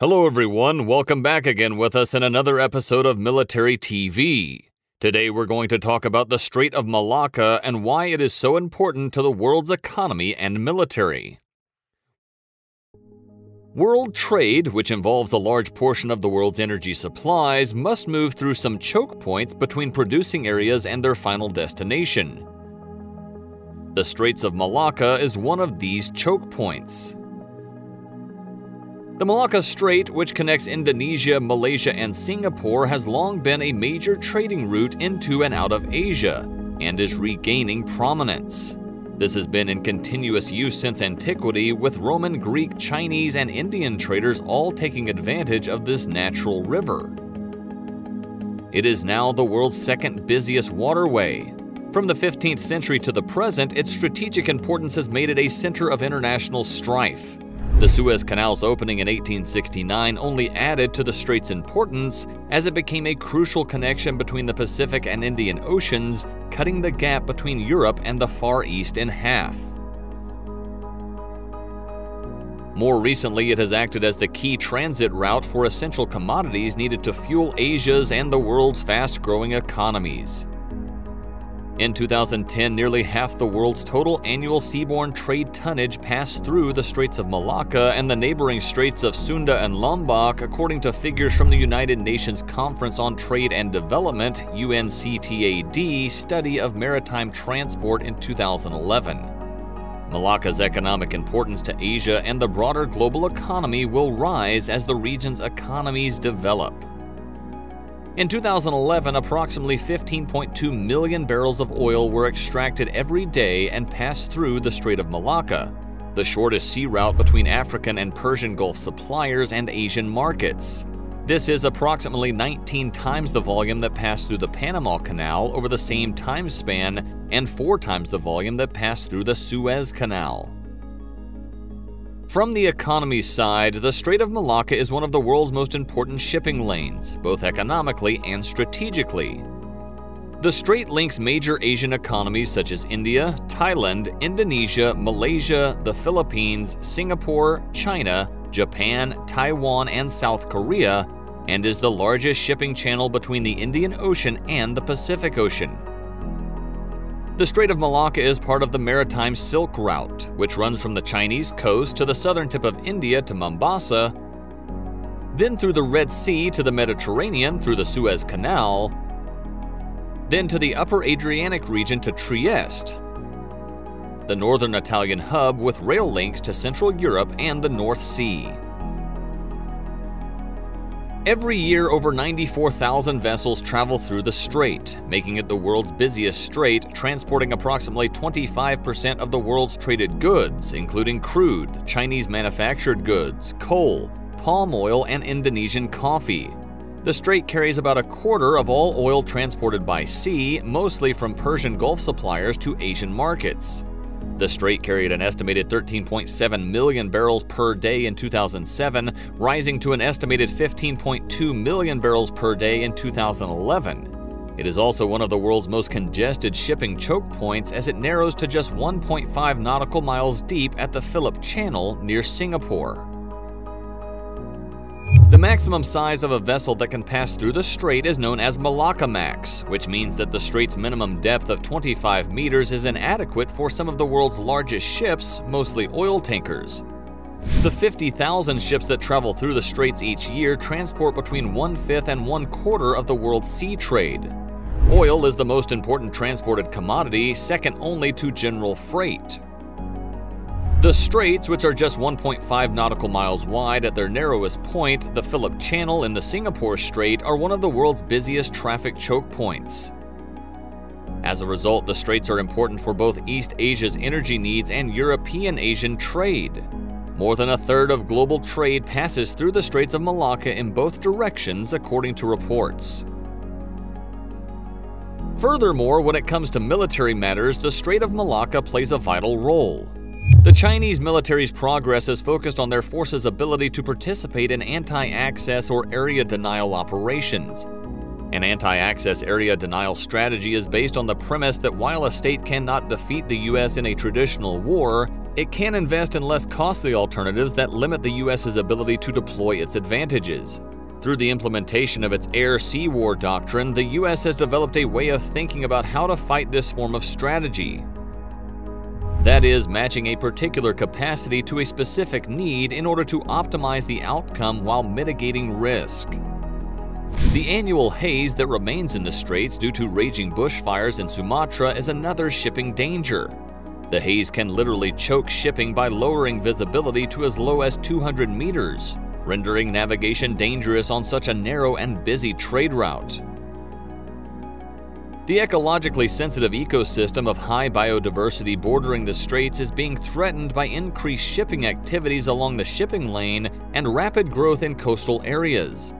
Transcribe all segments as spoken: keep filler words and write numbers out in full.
Hello everyone, welcome back again with us in another episode of Military T V. Today we're going to talk about the Strait of Malacca and why it is so important to the world's economy and military. World trade, which involves a large portion of the world's energy supplies, must move through some choke points between producing areas and their final destination. The Straits of Malacca is one of these choke points. The Malacca Strait, which connects Indonesia, Malaysia, and Singapore, has long been a major trading route into and out of Asia, and is regaining prominence. This has been in continuous use since antiquity, with Roman, Greek, Chinese, and Indian traders all taking advantage of this natural river. It is now the world's second busiest waterway. From the fifteenth century to the present, its strategic importance has made it a center of international strife. The Suez Canal's opening in eighteen sixty-nine only added to the strait's importance as it became a crucial connection between the Pacific and Indian Oceans, cutting the gap between Europe and the Far East in half. More recently, it has acted as the key transit route for essential commodities needed to fuel Asia's and the world's fast-growing economies. In two thousand ten, nearly half the world's total annual seaborne trade tonnage passed through the Straits of Malacca and the neighboring Straits of Sunda and Lombok, according to figures from the United Nations Conference on Trade and Development (U N C T A D) study of maritime transport in two thousand eleven. Malacca's economic importance to Asia and the broader global economy will rise as the region's economies develop. In two thousand eleven, approximately fifteen point two million barrels of oil were extracted every day and passed through the Strait of Malacca, the shortest sea route between African and Persian Gulf suppliers and Asian markets. This is approximately nineteen times the volume that passed through the Panama Canal over the same time span and four times the volume that passed through the Suez Canal. From the economy side, the Strait of Malacca is one of the world's most important shipping lanes, both economically and strategically. The strait links major Asian economies such as India, Thailand, Indonesia, Malaysia, the Philippines, Singapore, China, Japan, Taiwan, and South Korea, and is the largest shipping channel between the Indian Ocean and the Pacific Ocean. The Strait of Malacca is part of the maritime Silk Route, which runs from the Chinese coast to the southern tip of India to Mombasa, then through the Red Sea to the Mediterranean through the Suez Canal, then to the Upper Adriatic region to Trieste, the northern Italian hub with rail links to Central Europe and the North Sea. Every year, over ninety-four thousand vessels travel through the strait, making it the world's busiest strait, transporting approximately twenty-five percent of the world's traded goods, including crude, Chinese manufactured goods, coal, palm oil, and Indonesian coffee. The strait carries about a quarter of all oil transported by sea, mostly from Persian Gulf suppliers to Asian markets. The strait carried an estimated thirteen point seven million barrels per day in two thousand seven, rising to an estimated fifteen point two million barrels per day in two thousand eleven. It is also one of the world's most congested shipping choke points as it narrows to just one point five nautical miles deep at the Phillip Channel near Singapore. The maximum size of a vessel that can pass through the strait is known as Malacca Max, which means that the strait's minimum depth of twenty-five meters is inadequate for some of the world's largest ships, mostly oil tankers. The fifty thousand ships that travel through the straits each year transport between one-fifth and one-quarter of the world's sea trade. Oil is the most important transported commodity, second only to general freight. The straits, which are just one point five nautical miles wide at their narrowest point, the Phillip Channel and the Singapore Strait, are one of the world's busiest traffic choke points. As a result, the straits are important for both East Asia's energy needs and European Asian trade. More than a third of global trade passes through the Straits of Malacca in both directions, according to reports. Furthermore, when it comes to military matters, the Strait of Malacca plays a vital role. The Chinese military's progress is focused on their forces' ability to participate in anti-access or area denial operations. An anti-access area denial strategy is based on the premise that while a state cannot defeat the U S in a traditional war, It can invest in less costly alternatives that limit the U S's ability to deploy its advantages. Through the implementation of its Air-Sea War doctrine, the U S has developed a way of thinking about how to fight this form of strategy. That is, matching a particular capacity to a specific need in order to optimize the outcome while mitigating risk. The annual haze that remains in the straits due to raging bushfires in Sumatra is another shipping danger. The haze can literally choke shipping by lowering visibility to as low as two hundred meters, rendering navigation dangerous on such a narrow and busy trade route. The ecologically sensitive ecosystem of high biodiversity bordering the straits is being threatened by increased shipping activities along the shipping lane and rapid growth in coastal areas.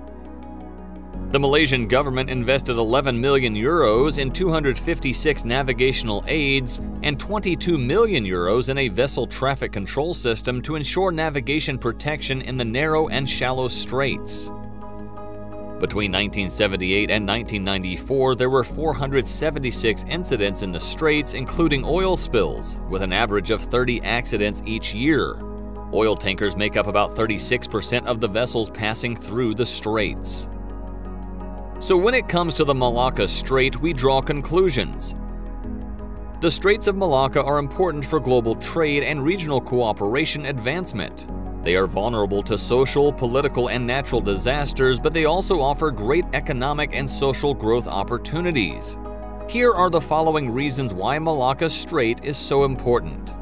The Malaysian government invested eleven million euros in two hundred fifty-six navigational aids and twenty-two million euros in a vessel traffic control system to ensure navigation protection in the narrow and shallow straits. Between nineteen seventy-eight and nineteen ninety-four, there were four hundred seventy-six incidents in the straits, including oil spills, with an average of thirty accidents each year. Oil tankers make up about thirty-six percent of the vessels passing through the straits. So when it comes to the Malacca Strait, we draw conclusions. The Straits of Malacca are important for global trade and regional cooperation advancement. They are vulnerable to social, political, and natural disasters, but they also offer great economic and social growth opportunities. Here are the following reasons why Malacca Strait is so important.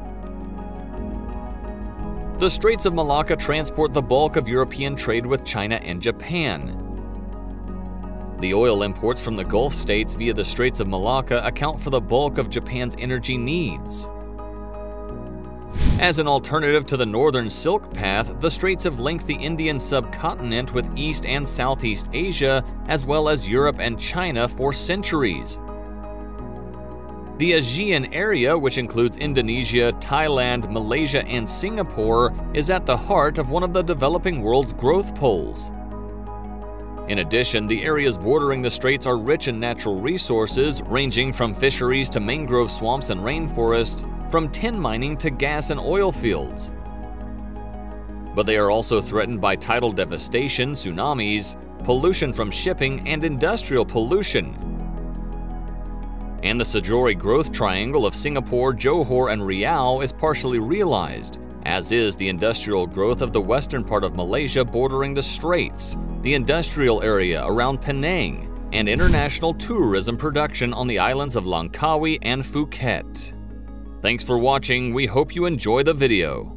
The Straits of Malacca transport the bulk of European trade with China and Japan. The oil imports from the Gulf states via the Straits of Malacca account for the bulk of Japan's energy needs. As an alternative to the Northern Silk Path, the straits have linked the Indian subcontinent with East and Southeast Asia, as well as Europe and China for centuries. The ASEAN area, which includes Indonesia, Thailand, Malaysia, and Singapore, is at the heart of one of the developing world's growth poles. In addition, the areas bordering the straits are rich in natural resources, ranging from fisheries to mangrove swamps and rainforests, from tin mining to gas and oil fields. But they are also threatened by tidal devastation, tsunamis, pollution from shipping, and industrial pollution. And the Sijori growth triangle of Singapore, Johor, and Riau is partially realized, as is the industrial growth of the western part of Malaysia bordering the straits, the industrial area around Penang, and international tourism production on the islands of Langkawi and Phuket. Thanks for watching. We hope you enjoy the video.